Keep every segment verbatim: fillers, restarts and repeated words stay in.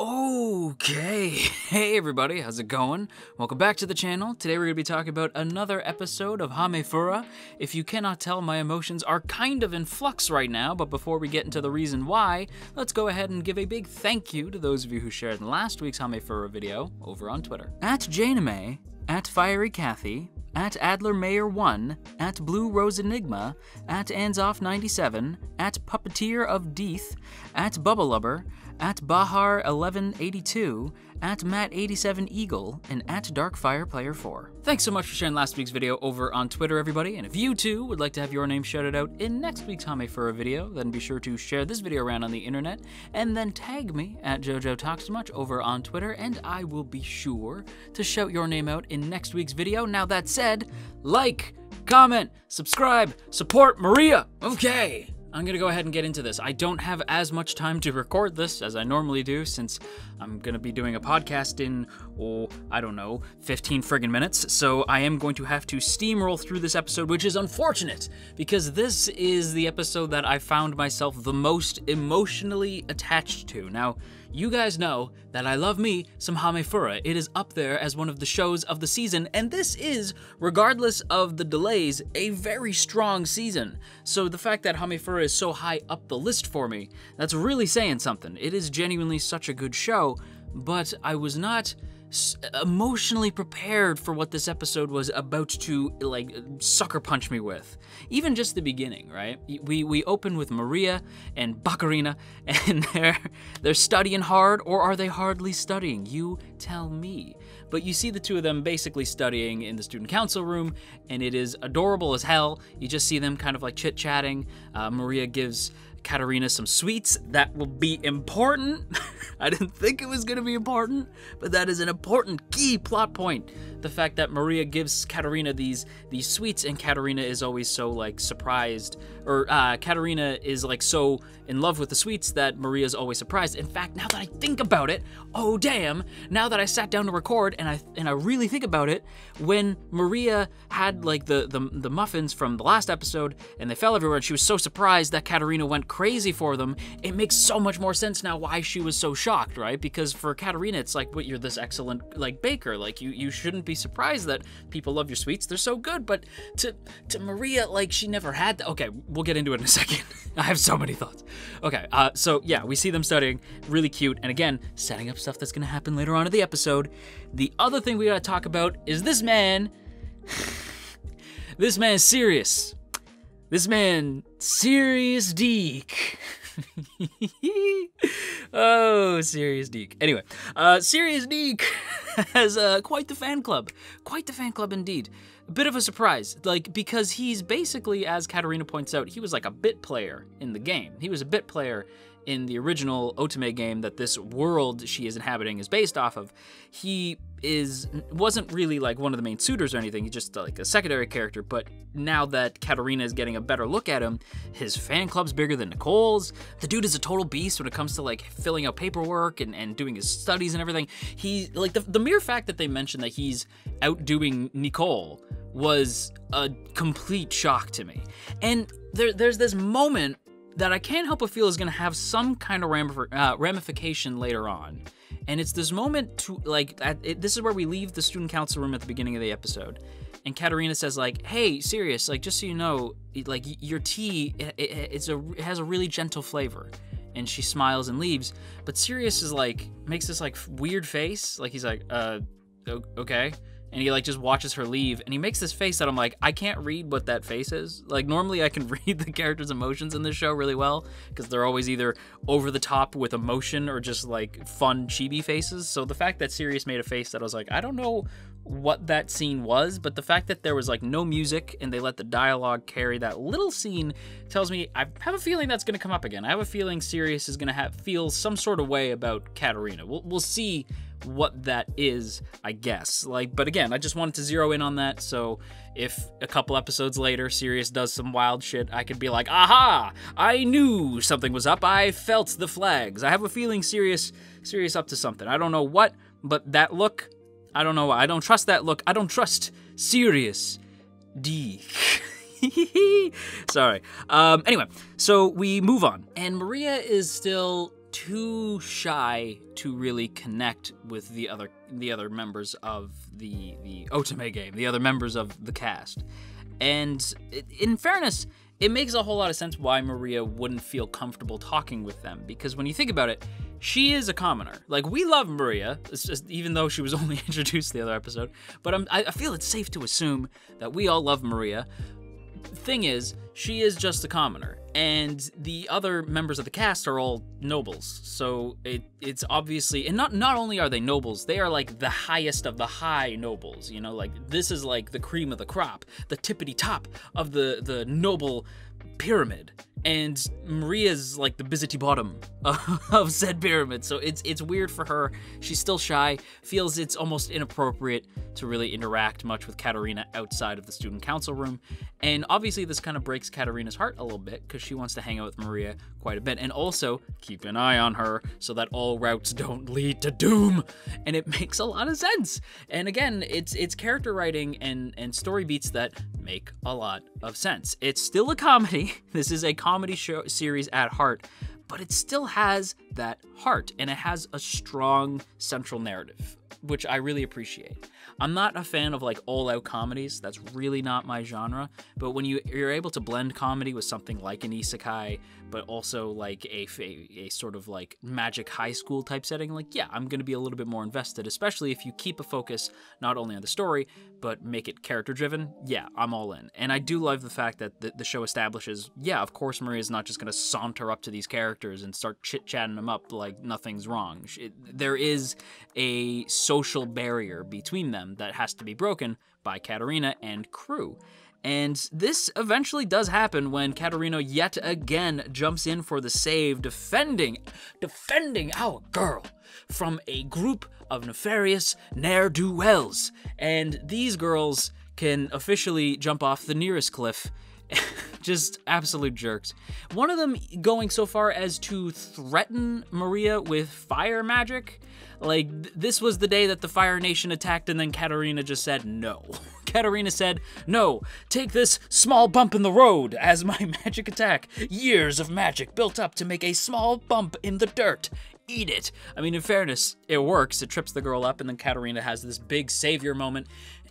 Okay, hey everybody, how's it going? Welcome back to the channel. Today we're going to be talking about another episode of Hamefura. If you cannot tell, my emotions are kind of in flux right now, but before we get into the reason why, let's go ahead and give a big thank you to those of you who shared in last week's Hamefura video over on Twitter. At Janame, at Fiery Kathy, at Adler Mayer one, at Blue Rose Enigma, at Ansoff ninety-seven, at Puppeteer of Deeth, at Bubbalubber, at Bahar eleven eighty-two, at Matt eighty-seven Eagle, and at Darkfire Player four. Thanks so much for sharing last week's video over on Twitter, everybody, and if you too would like to have your name shouted out in next week's Hamefura video, then be sure to share this video around on the internet, and then tag me at JoJo Talks Too Much over on Twitter, and I will be sure to shout your name out in next week's video. Now that said, like, comment, subscribe, support Maria! Okay! I'm gonna go ahead and get into this. I don't have as much time to record this as I normally do since I'm gonna be doing a podcast in, oh, I don't know, fifteen friggin' minutes. So I am going to have to steamroll through this episode, which is unfortunate because this is the episode that I found myself the most emotionally attached to. Now, you guys know that I love me some Hamefura. It is up there as one of the shows of the season, and this is, regardless of the delays, a very strong season. So the fact that Hamefura is so high up the list for me, that's really saying something. It is genuinely such a good show, but I was not emotionally prepared for what this episode was about to, like, sucker punch me with. Even just the beginning, right? We we open with Maria and Catarina, and they're they're studying hard, or are they hardly studying? You tell me. But you see the two of them basically studying in the student council room, and it is adorable as hell. You just see them kind of like chit-chatting. Uh, Maria gives Catarina some sweets. That will be important. I didn't think it was going to be important, but that is an important key plot point. The fact that Maria gives Catarina these these sweets, and Catarina is always so like surprised, or uh, Catarina is like so in love with the sweets that Maria's always surprised. In fact, now that I think about it, oh damn, now that I sat down to record and I and I really think about it, when Maria had like the, the, the muffins from the last episode and they fell everywhere and she was so surprised that Catarina went crazy for them, it makes so much more sense now why she was so shocked, right? Because for Catarina, it's like, what, you're this excellent like baker, like you, you shouldn't be surprised that people love your sweets, they're so good. But to to Maria, like, she never had that. Okay, we'll get into it in a second. I have so many thoughts. Okay, uh, so yeah, we see them studying, really cute, and again, setting up stuff that's gonna happen later on in the episode. The other thing we gotta talk about is this man, this man Sirius, this man Sirius Dieke. Oh, Sirius Dieke. Anyway, uh, Sirius Dieke has uh, quite the fan club. Quite the fan club indeed. A bit of a surprise, like, because he's basically, as Catarina points out, he was like a bit player in the game. He was a bit player in the original Otome game that this world she is inhabiting is based off of. He is wasn't really like one of the main suitors or anything. He's just like a secondary character. But now that Catarina is getting a better look at him, his fan club's bigger than Nicol's. The dude is a total beast when it comes to like filling out paperwork and, and doing his studies and everything. He like the, the mere fact that they mentioned that he's outdoing Nicol was a complete shock to me. And there, there's this moment that I can't help but feel is going to have some kind of ram uh, ramification later on. And it's this moment to, like, at, it, this is where we leave the student council room at the beginning of the episode. And Catarina says, like, hey, Sirius, like, just so you know, like, your tea, it, it, it's a, it has a really gentle flavor. And she smiles and leaves. But Sirius is, like, makes this, like, weird face. Like, he's like, uh, okay. And he, like, just watches her leave, and he makes this face that I'm like, I can't read what that face is. Like, normally I can read the character's emotions in this show really well, because they're always either over the top with emotion or just, like, fun chibi faces. So the fact that Sirius made a face that I was like, I don't know what that scene was, but the fact that there was, like, no music and they let the dialogue carry that little scene tells me I have a feeling that's going to come up again. I have a feeling Sirius is going to have feel some sort of way about Catarina. We'll, we'll see what that is, I guess. Like, but again, I just wanted to zero in on that, so if a couple episodes later Sirius does some wild shit, I could be like, aha, I knew something was up, I felt the flags. I have a feeling Sirius Sirius up to something. I don't know what, but that look, I don't know why. I don't trust that look. I don't trust Sirius Dieke. Sorry. Um, anyway, so we move on, and Maria is still too shy to really connect with the other the other members of the the Otome game, the other members of the cast. And in fairness, it makes a whole lot of sense why Maria wouldn't feel comfortable talking with them, because when you think about it, she is a commoner. Like, we love Maria, it's just, even though she was only introduced the other episode, but I'm, I feel it's safe to assume that we all love Maria. Thing is, she is just a commoner, and the other members of the cast are all nobles, so it it's obviously, and not not only are they nobles, they are like the highest of the high nobles, you know, like this is like the cream of the crop, the tippity top of the the noble pyramid, and Maria's like the busy bottom of, of said pyramid, so it's it's weird for her. She's still shy, feels it's almost inappropriate to really interact much with Catarina outside of the student council room, and obviously this kind of breaks Catarina's heart a little bit because she wants to hang out with Maria quite a bit, and also keep an eye on her so that all routes don't lead to doom, and it makes a lot of sense. And again, it's it's character writing and and story beats that make a lot of sense. It's still a comedy. This is a comedy show series at heart, but it still has that heart, and it has a strong central narrative, which I really appreciate. I'm not a fan of like all-out comedies. That's really not my genre. But when you, you're able to blend comedy with something like an isekai, but also like a, a, a sort of like magic high school type setting, like, yeah, I'm going to be a little bit more invested, especially if you keep a focus not only on the story, but make it character-driven. Yeah, I'm all in. And I do love the fact that the, the show establishes, yeah, of course Maria's not just going to saunter up to these characters and start chit-chatting them up like nothing's wrong. It, there is a social barrier between them that has to be broken by Catarina and crew. And this eventually does happen when Catarina yet again jumps in for the save, defending, defending our girl from a group of nefarious ne'er-do-wells. And these girls can officially jump off the nearest cliff. Just absolute jerks. One of them going so far as to threaten Maria with fire magic. Like, th this was the day that the Fire Nation attacked, and then Catarina just said no. Catarina said, no, take this small bump in the road as my magic attack. Years of magic built up to make a small bump in the dirt. Eat it. I mean, in fairness, it works. It trips the girl up, and then Catarina has this big savior moment,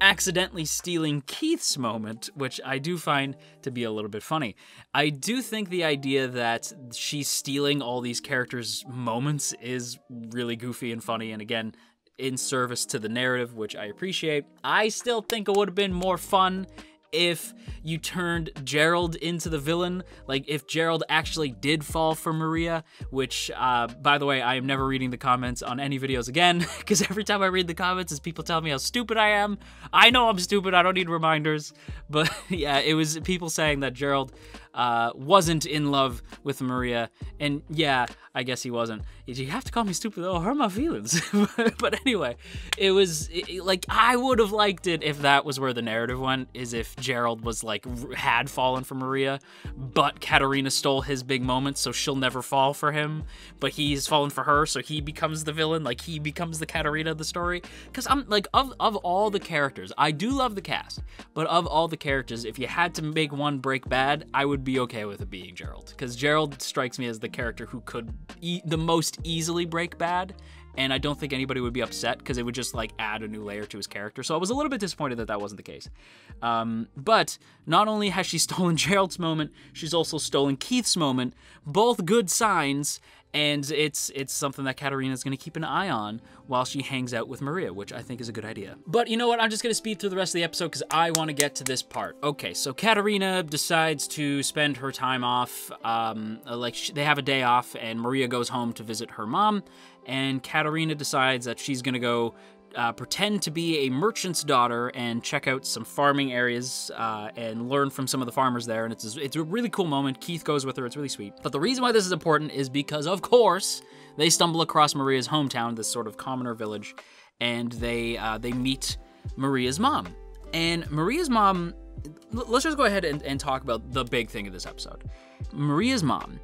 accidentally stealing Keith's moment, which I do find to be a little bit funny. I do think the idea that she's stealing all these characters' moments is really goofy and funny, and again, in service to the narrative, which I appreciate. I still think it would have been more fun if you turned Gerald into the villain, like if Gerald actually did fall for Maria, which, uh, by the way, I am never reading the comments on any videos again, because every time I read the comments, it's people telling me how stupid I am. I know I'm stupid, I don't need reminders, but yeah, it was people saying that Gerald uh, wasn't in love with Maria, and yeah, I guess he wasn't. You have to call me stupid, though, hurt my feelings. But anyway, it was, it, like, I would have liked it if that was where the narrative went, is if Gerald was like, had fallen for Maria, but Catarina stole his big moment, so she'll never fall for him, but he's fallen for her, so he becomes the villain, like he becomes the Catarina of the story. Because I'm like, of, of all the characters, I do love the cast, but of all the characters, if you had to make one break bad, I would be okay with it being Gerald, because Gerald strikes me as the character who could e the most easily break bad. And I don't think anybody would be upset, because it would just like add a new layer to his character. So I was a little bit disappointed that that wasn't the case. Um, but not only has she stolen Gerald's moment, she's also stolen Keith's moment. Both good signs. And it's it's something that Catarina's going to keep an eye on while she hangs out with Maria, which I think is a good idea. But you know what? I'm just going to speed through the rest of the episode because I want to get to this part. Okay, so Catarina decides to spend her time off. Um, like she, they have a day off, and Maria goes home to visit her mom. And Catarina decides that she's going to go uh, pretend to be a merchant's daughter and check out some farming areas uh, and learn from some of the farmers there. And it's, it's a really cool moment. Keith goes with her. It's really sweet. But the reason why this is important is because, of course, they stumble across Maria's hometown, this sort of commoner village, and they, uh, they meet Maria's mom. And Maria's mom... Let's just go ahead and, and talk about the big thing of this episode. Maria's mom...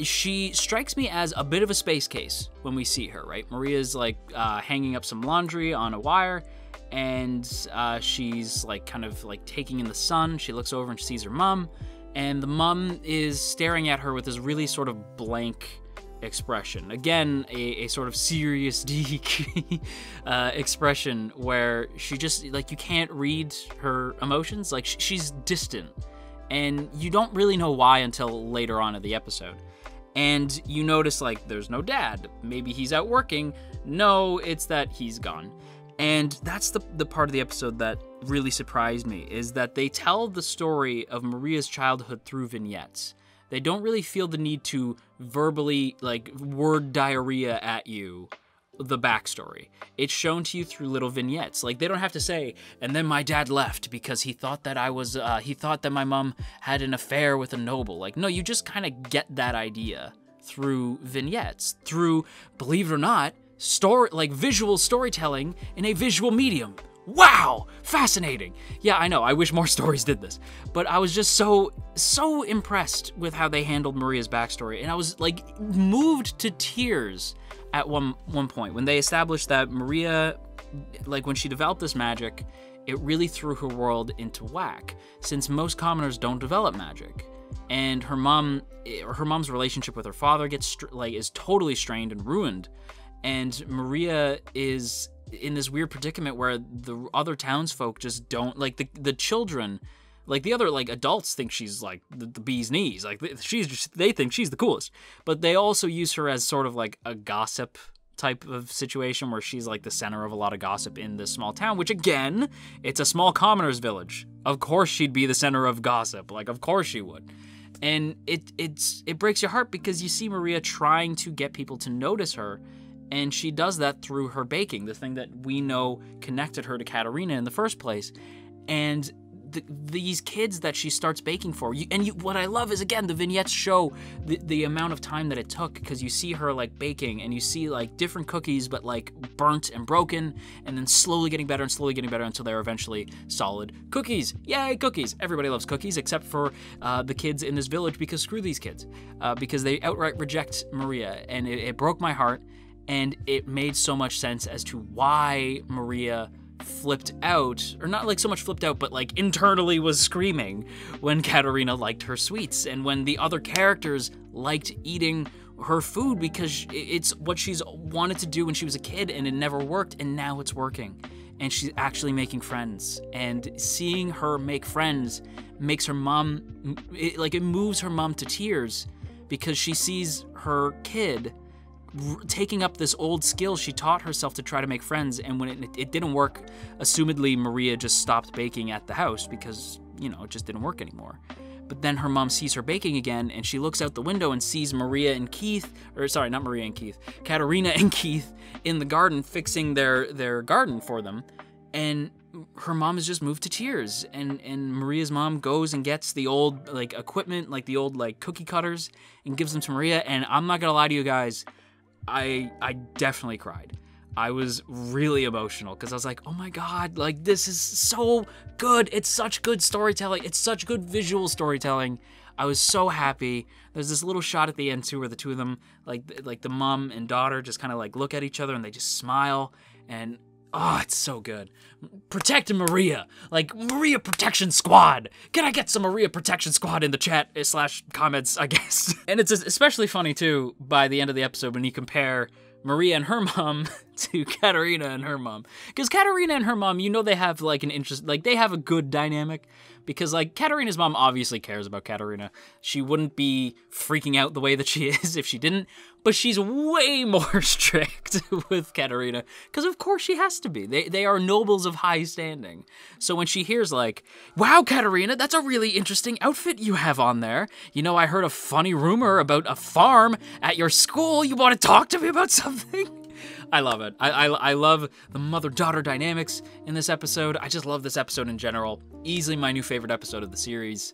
She strikes me as a bit of a space case when we see her, right? Maria's like uh, hanging up some laundry on a wire, and uh, she's like kind of like taking in the sun. She looks over and she sees her mom, and the mom is staring at her with this really sort of blank expression. Again, a, a sort of serious Dieke uh, expression where she just, like, you can't read her emotions. Like, sh she's distant, and you don't really know why until later on in the episode. And you notice, like, there's no dad. Maybe he's out working. No, it's that he's gone. And that's the, the part of the episode that really surprised me, is that they tell the story of Maria's childhood through vignettes. They don't really feel the need to verbally, like, word diarrhea at you the backstory. It's shown to you through little vignettes. Like, they don't have to say, and then my dad left because he thought that I was, uh, he thought that my mom had an affair with a noble. Like, no, you just kind of get that idea through vignettes, through, believe it or not, story, like visual storytelling in a visual medium. Wow, fascinating. Yeah, I know, I wish more stories did this, but I was just so, so impressed with how they handled Maria's backstory. And I was, like, moved to tears at one, one point when they established that Maria, like, when she developed this magic, it really threw her world into whack, since most commoners don't develop magic. And her mom, her mom's relationship with her father gets, like, is totally strained and ruined. And Maria is in this weird predicament where the other townsfolk just don't, like, the, the children, like, the other, like, adults think she's, like, the, the bee's knees. Like, she's just, they think she's the coolest. But they also use her as sort of, like, a gossip type of situation where she's, like, the center of a lot of gossip in this small town, which, again, it's a small commoner's village. Of course she'd be the center of gossip. Like, of course she would. And it, it's, it breaks your heart because you see Maria trying to get people to notice her. And she does that through her baking, the thing that we know connected her to Catarina in the first place. And the, these kids that she starts baking for, you, and you, what I love is, again, the vignettes show the, the amount of time that it took, because you see her, like, baking, and you see, like, different cookies, but, like, burnt and broken, and then slowly getting better and slowly getting better until they're eventually solid cookies. Yay, cookies. Everybody loves cookies except for uh, the kids in this village, because screw these kids, uh, because they outright reject Maria, and it, it broke my heart. And it made so much sense as to why Maria flipped out, or not, like, so much flipped out, but, like, internally was screaming when Catarina liked her sweets and when the other characters liked eating her food, because it's what she's wanted to do when she was a kid and it never worked, and now it's working. And she's actually making friends, and seeing her make friends makes her mom, it, like, it moves her mom to tears, because she sees her kid taking up this old skill she taught herself to try to make friends, and when it, it didn't work, assumedly Maria just stopped baking at the house because, you know, it just didn't work anymore. But then her mom sees her baking again, and she looks out the window and sees Maria and Keith, or sorry, not Maria and Keith, Catarina and Keith in the garden fixing their, their garden for them, and her mom is just moved to tears, and, and Maria's mom goes and gets the old, like, equipment, like the old, like, cookie cutters, and gives them to Maria, and I'm not gonna lie to you guys, I I definitely cried. I was really emotional because I was like, oh my God, like, this is so good. It's such good storytelling. It's such good visual storytelling. I was so happy. There's this little shot at the end too where the two of them, like like the mom and daughter, just kind of, like, look at each other and they just smile, and oh, it's so good. Protect Maria. Like, Maria Protection Squad. Can I get some Maria Protection Squad in the chat slash comments, I guess? And it's especially funny, too, by the end of the episode when you compare Maria and her mom to Catarina and her mom. Because Catarina and her mom, you know, they have, like, an interest, like, they have a good dynamic. Because, like, Catarina's mom obviously cares about Catarina. She wouldn't be freaking out the way that she is if she didn't. But she's way more strict with Catarina. Because, of course, she has to be. They, they are nobles of high standing. So when she hears, like, wow, Catarina, that's a really interesting outfit you have on there. You know, I heard a funny rumor about a farm at your school. You want to talk to me about something? I love it. I, I, I love the mother-daughter dynamics in this episode. I just love this episode in general. Easily my new favorite episode of the series.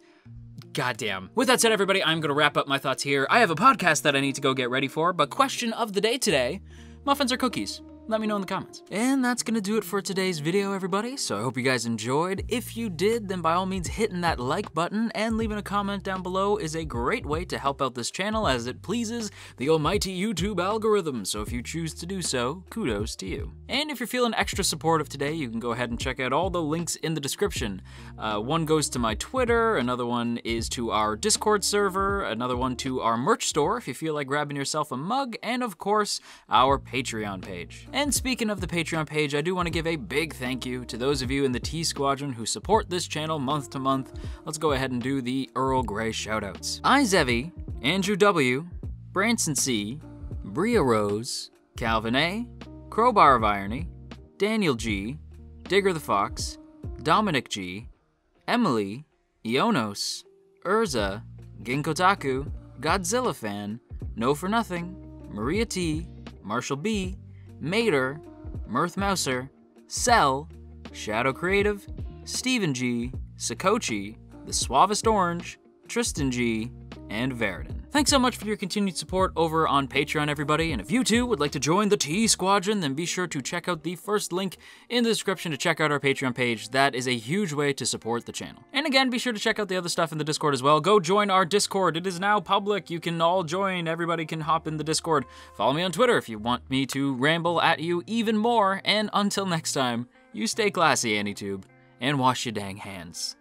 Goddamn. With that said, everybody, I'm going to wrap up my thoughts here. I have a podcast that I need to go get ready for, but question of the day today, muffins or cookies? let me know in the comments. And that's gonna do it for today's video, everybody. So I hope you guys enjoyed. If you did, then by all means hitting that like button and leaving a comment down below is a great way to help out this channel, as it pleases the almighty YouTube algorithm. So if you choose to do so, kudos to you. And if you're feeling extra supportive today, you can go ahead and check out all the links in the description. Uh, one goes to my Twitter, another one is to our Discord server, another one to our merch store if you feel like grabbing yourself a mug, and of course, our Patreon page. And speaking of the Patreon page, I do want to give a big thank you to those of you in the T Squadron who support this channel month to month. Let's go ahead and do the Earl Grey shoutouts. iZevi, Andrew W, Branson C, Bria Rose, Calvin A, Crowbar of Irony, Daniel G, Digger the Fox, Dominic G, Emily, Ionos, Urza, Genkotaku, Godzilla Fan, No For Nothing, Maria T, Marshall B, Mater, Mirth Mouser, Cell, Shadow Creative, Stephen G, Sakochi, The Suavest Orange, Tristan G, and Veridin. Thanks so much for your continued support over on Patreon, everybody, and if you too would like to join the T Squadron, then be sure to check out the first link in the description to check out our Patreon page. That is a huge way to support the channel. And again, be sure to check out the other stuff in the Discord as well. Go join our Discord. It is now public. You can all join. Everybody can hop in the Discord. Follow me on Twitter if you want me to ramble at you even more, and until next time, you stay classy, AnnieTube, and wash your dang hands.